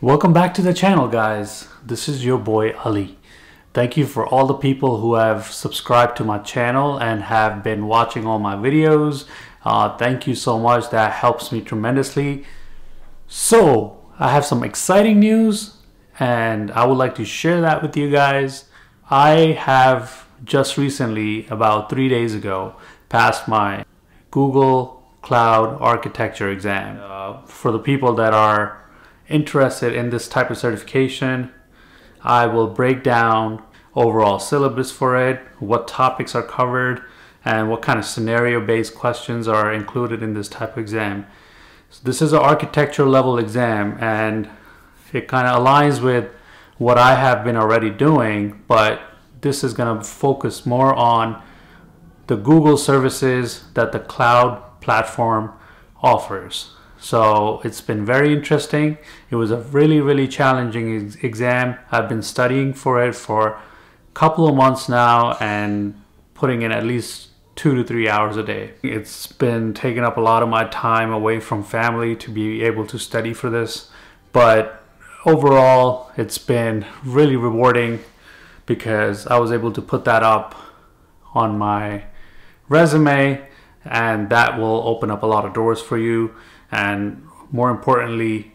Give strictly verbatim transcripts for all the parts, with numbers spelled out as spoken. Welcome back to the channel, guys. This is your boy Ali. Thank you for all the people who have subscribed to my channel and have been watching all my videos. Uh, thank you so much. That helps me tremendously. So I have some exciting news and I would like to share that with you guys. I have just recently, about three days ago, passed my Google Cloud Architecture exam. Uh, for the people that are interested in this type of certification, I will break down overall syllabus for it, what topics are covered, and what kind of scenario-based questions are included in this type of exam. So this is an architecture level exam and it kind of aligns with what I have been already doing, but this is going to focus more on the Google services that the cloud platform offers. So it's been very interesting. It was a really, really challenging exam. I've been studying for it for a couple of months now and putting in at least two to three hours a day. It's been taking up a lot of my time away from family to be able to study for this. But overall, it's been really rewarding because I was able to put that up on my resume, and that will open up a lot of doors for you. And more importantly,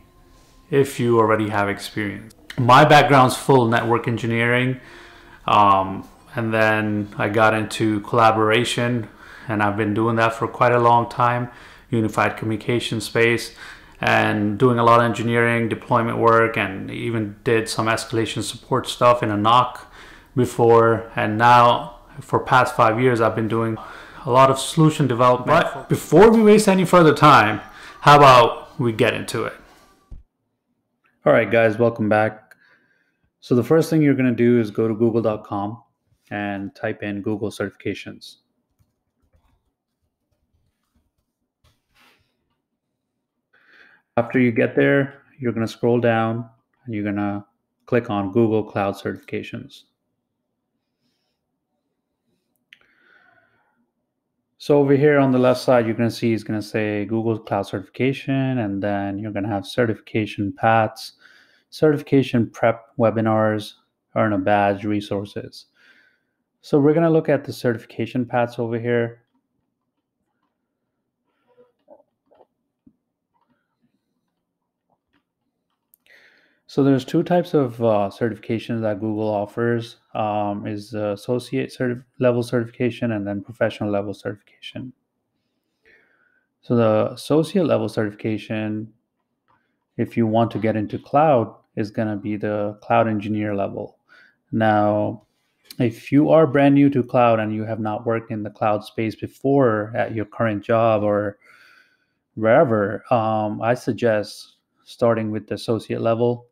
if you already have experience. My background's full network engineering, um, and then I got into collaboration, and I've been doing that for quite a long time, unified communication space, and doing a lot of engineering, deployment work, and even did some escalation support stuff in a N O C before. And now for past five years, I've been doing a lot of solution development. But before we waste any further time, how about we get into it? All right, guys, welcome back. So the first thing you're going to do is go to google dot com and type in Google certifications. After you get there, you're going to scroll down and you're going to click on Google Cloud certifications. So over here on the left side, you're going to see it's going to say Google Cloud Certification, and then you're going to have certification paths, certification prep webinars, earn a badge, resources. So we're going to look at the certification paths over here. So there's two types of uh, certifications that Google offers, um, is uh, associate certif level certification and then professional level certification. So the associate level certification, if you want to get into cloud, is going to be the cloud engineer level. Now, if you are brand new to cloud and you have not worked in the cloud space before at your current job or wherever, um, I suggest starting with the associate level,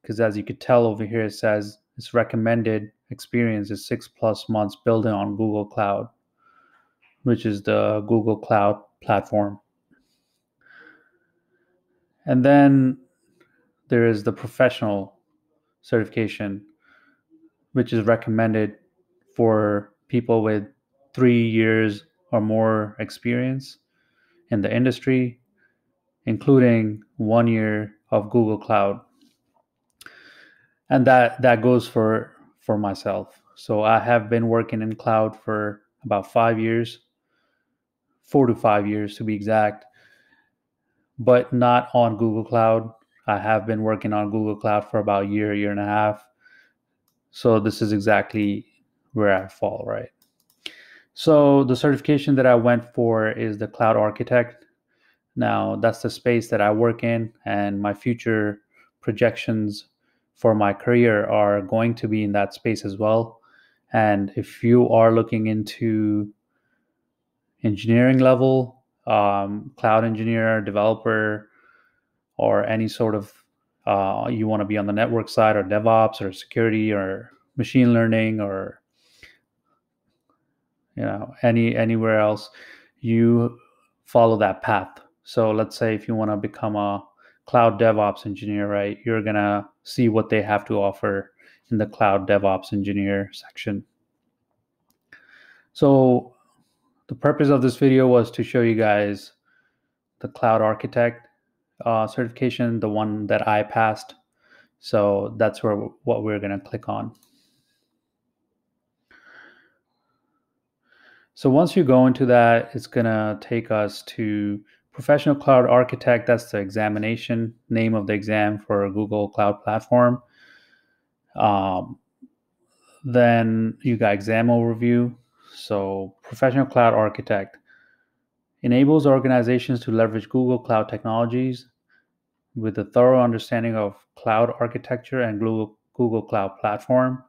because as you could tell over here, it says it's recommended experience is six plus months building on Google Cloud, which is the Google Cloud platform. And then there is the professional certification, which is recommended for people with three years or more experience in the industry, including one year of Google Cloud. And that, that goes for, for myself. So I have been working in cloud for about five years, four to five years to be exact, but not on Google Cloud. I have been working on Google Cloud for about a year, year and a half. So this is exactly where I fall, right? So the certification that I went for is the Cloud Architect. Now that's the space that I work in, and my future projections for my career are going to be in that space as well. And if you are looking into engineering level, um, cloud engineer, developer, or any sort of, uh, you want to be on the network side or DevOps or security or machine learning or, you know, any anywhere else, you follow that path. So let's say if you want to become a cloud DevOps engineer, right, you're going to see what they have to offer in the cloud DevOps engineer section. So the purpose of this video was to show you guys the Cloud Architect, uh, certification, the one that I passed. So that's where what we're going to click on. So once you go into that, it's going to take us to Professional Cloud Architect. That's the examination, name of the exam for Google Cloud Platform. Um, then you got exam overview. So Professional Cloud Architect enables organizations to leverage Google Cloud technologies with a thorough understanding of cloud architecture and Google, Google Cloud Platform.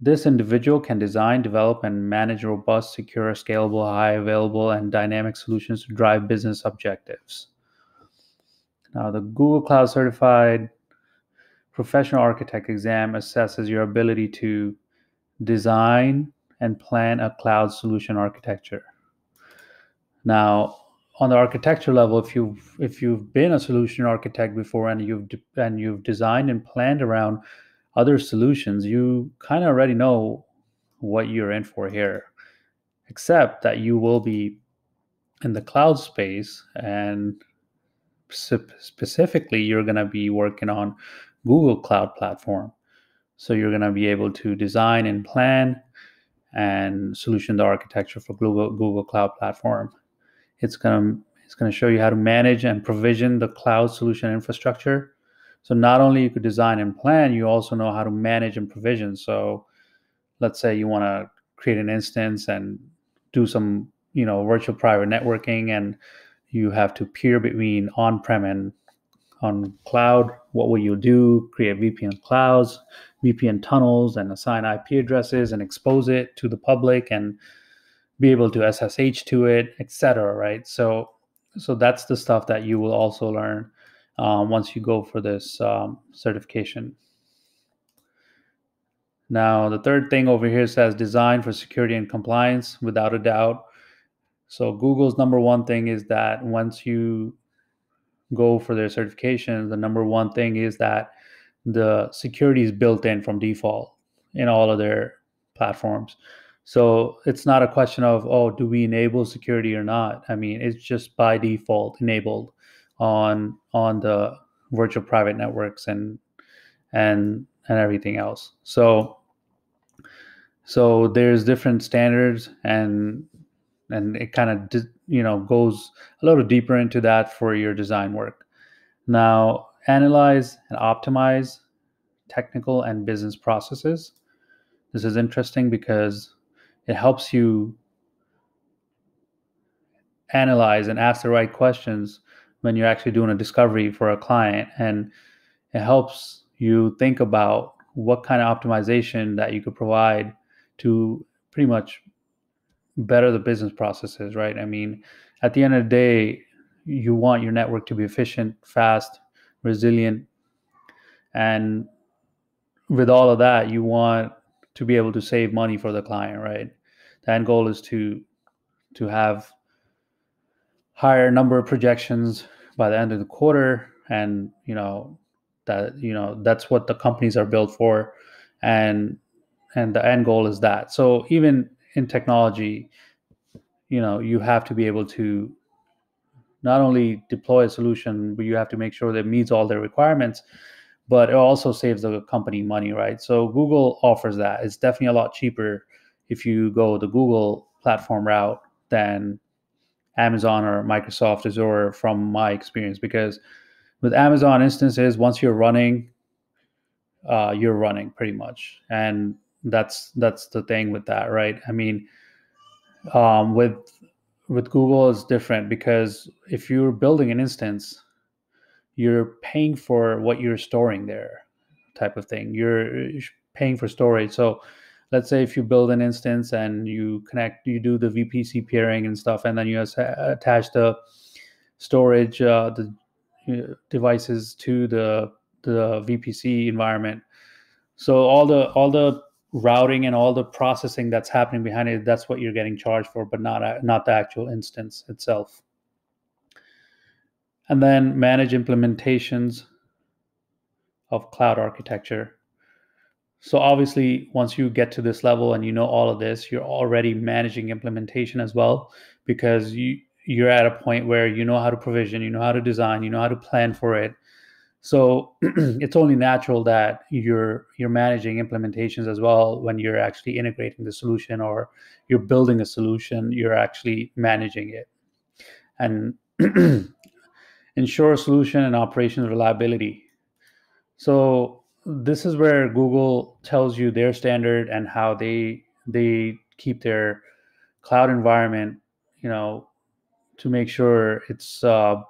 This individual can design, develop, and manage robust, secure, scalable, high available, and dynamic solutions to drive business objectives. Now, the Google Cloud Certified Professional Architect exam assesses your ability to design and plan a cloud solution architecture. Now, on the architecture level, if you've, if you've been a solution architect before and you've, and you've designed and planned around other solutions, you kind of already know what you're in for here, except that you will be in the cloud space, and sp specifically you're going to be working on Google Cloud Platform. So you're going to be able to design and plan and solution the architecture for Google, Google Cloud Platform. It's going to it's going to show you how to manage and provision the cloud solution infrastructure. So not only you could design and plan, you also know how to manage and provision. So let's say you want to create an instance and do some, you know, virtual private networking, and you have to peer between on-prem and on cloud. What will you do? Create V P N clouds, V P N tunnels, and assign I P addresses and expose it to the public and be able to S S H to it, et cetera, right? So, so that's the stuff that you will also learn Uh, once you go for this um, certification. Now, the third thing over here says design for security and compliance, without a doubt. So Google's number one thing is that once you go for their certification, the number one thing is that the security is built in from default in all of their platforms. So it's not a question of, oh, do we enable security or not? I mean, it's just by default enabled on on the virtual private networks and and and everything else. So so there's different standards, and and it kind of, you know, goes a little deeper into that for your design work. Now, analyze and optimize technical and business processes. This is interesting because it helps you analyze and ask the right questions when you're actually doing a discovery for a client, and it helps you think about what kind of optimization that you could provide to pretty much better the business processes, right? I mean, at the end of the day, you want your network to be efficient, fast, resilient, and with all of that, you want to be able to save money for the client, right? The end goal is to to have higher number of projections by the end of the quarter, and you know that you know that's what the companies are built for, and and the end goal is that. So even in technology, you know, you have to be able to not only deploy a solution, but you have to make sure that it meets all their requirements, but it also saves the company money, right? So Google offers that. It's definitely a lot cheaper if you go the Google platform route than Amazon or Microsoft Azure, from my experience, because with Amazon instances, once you're running, uh, you're running pretty much. And that's that's the thing with that, right? I mean, um, with with Google is different, because if you're building an instance, you're paying for what you're storing there, type of thing. You're paying for storage. So let's say if you build an instance and you connect, you do the V P C peering and stuff, and then you attach the storage, uh, the you know, devices to the the V P C environment. So all the all the routing and all the processing that's happening behind it, that's what you're getting charged for, but not not the actual instance itself. And then manage implementations of cloud architecture. So obviously, once you get to this level and you know all of this, you're already managing implementation as well, because you you're at a point where you know how to provision, you know how to design, you know how to plan for it. So it's only natural that you're you're managing implementations as well. When you're actually integrating the solution or you're building a solution, you're actually managing it. And ensure solution and operational reliability. So this is where Google tells you their standard and how they they keep their cloud environment, you know, to make sure it's uh,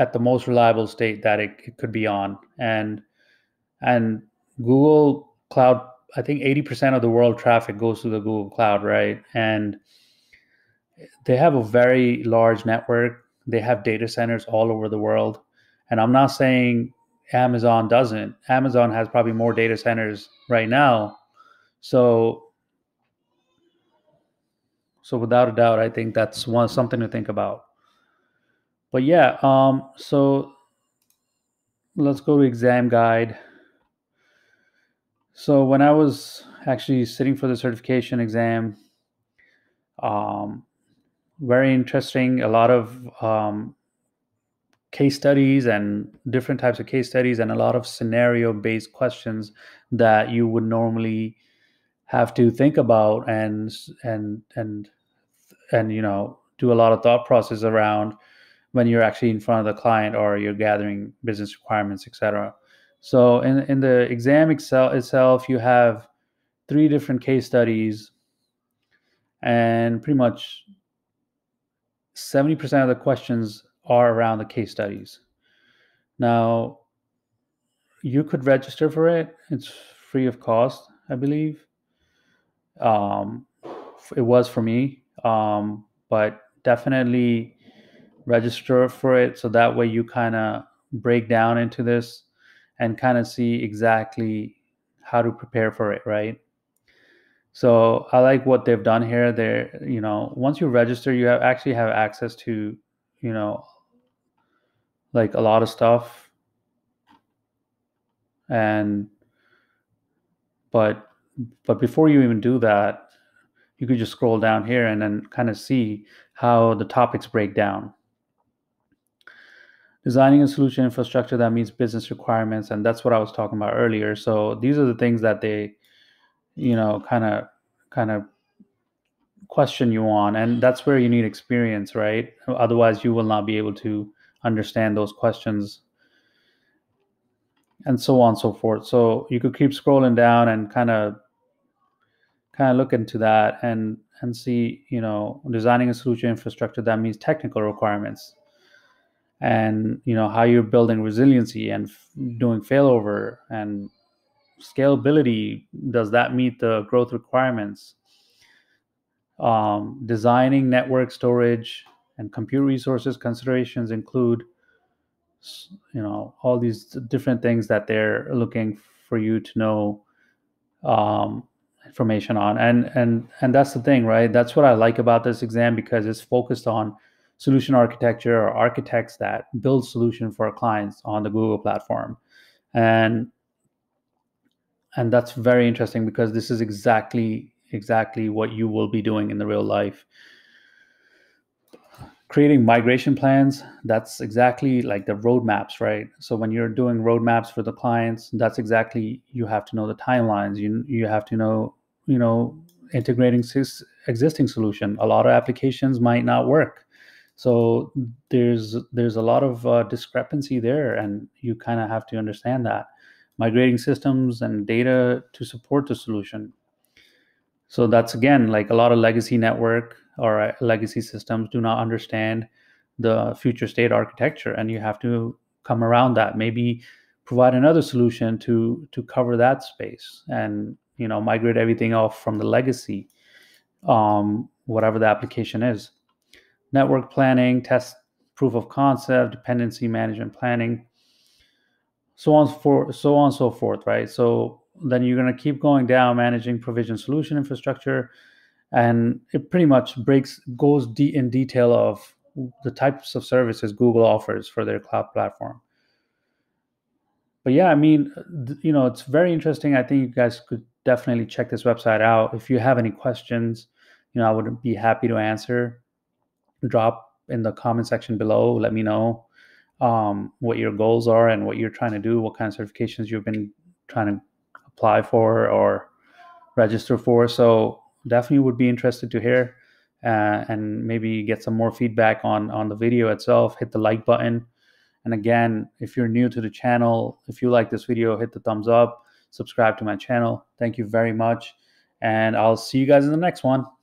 at the most reliable state that it, it could be on. And and Google Cloud, I think eighty percent of the world traffic goes to the Google Cloud, right? And they have a very large network. They have data centers all over the world. And I'm not saying Amazon doesn't. Amazon has probably more data centers right now. So, so without a doubt, I think that's one something to think about. But yeah, um, so let's go to exam guide. So when I was actually sitting for the certification exam, um, very interesting, a lot of um, case studies and different types of case studies and a lot of scenario-based questions that you would normally have to think about and, and, and, and, you know, do a lot of thought process around when you're actually in front of the client or you're gathering business requirements, et cetera. So in, in the exam Excel itself, you have three different case studies, and pretty much seventy percent of the questions are around the case studies. Now, you could register for it. It's free of cost, I believe. Um, it was for me, um, but definitely register for it. So that way you kind of break down into this and kind of see exactly how to prepare for it. Right? So I like what they've done here. They're, you know, once you register, you have actually have access to, you know, like a lot of stuff. And, but, But before you even do that, you could just scroll down here and then kind of see how the topics break down. Designing a solution infrastructure that meets business requirements, and that's what I was talking about earlier. So these are the things that they, you know, kind of kind of question you on, and that's where you need experience, right? Otherwise, you will not be able to understand those questions, and so on and so forth. So you could keep scrolling down and kind of kind of look into that and and see, you know, designing a solution infrastructure that meets technical requirements, and, you know, how you're building resiliency and doing failover and scalability. Does that meet the growth requirements? Um, designing network storage and compute resources considerations include, you know, all these different things that they're looking for you to know um, information on. And, and, and that's the thing, right? That's what I like about this exam, because it's focused on solution architecture or architects that build solution for our clients on the Google platform. And, and that's very interesting, because this is exactly, exactly what you will be doing in the real life. Creating migration plans, that's exactly like the roadmaps, right? So when you're doing roadmaps for the clients, that's exactly, you have to know the timelines. You, you have to know, you know, integrating existing solution. A lot of applications might not work. So there's, there's a lot of uh, discrepancy there, and you kind of have to understand that. Migrating systems and data to support the solution. So that's, again, like a lot of legacy network or legacy systems do not understand the future state architecture, and you have to come around that, maybe provide another solution to to cover that space, and, you know, migrate everything off from the legacy, um, whatever the application is. Network planning, test proof of concept, dependency management planning, so on for so on and so forth, right? So then you're going to keep going down, managing provision solution infrastructure. And it pretty much breaks goes de in detail of the types of services Google offers for their cloud platform. But yeah, I mean, you know, it's very interesting. I think you guys could definitely check this website out. If you have any questions, you know, I would be happy to answer. drop in the comment section below. Let me know um, what your goals are and what you're trying to do, what kind of certifications you've been trying to apply for or register for. So definitely would be interested to hear uh, and maybe get some more feedback on, on the video itself. Hit the like button. And again, if you're new to the channel, if you like this video, hit the thumbs up, subscribe to my channel. Thank you very much. And I'll see you guys in the next one.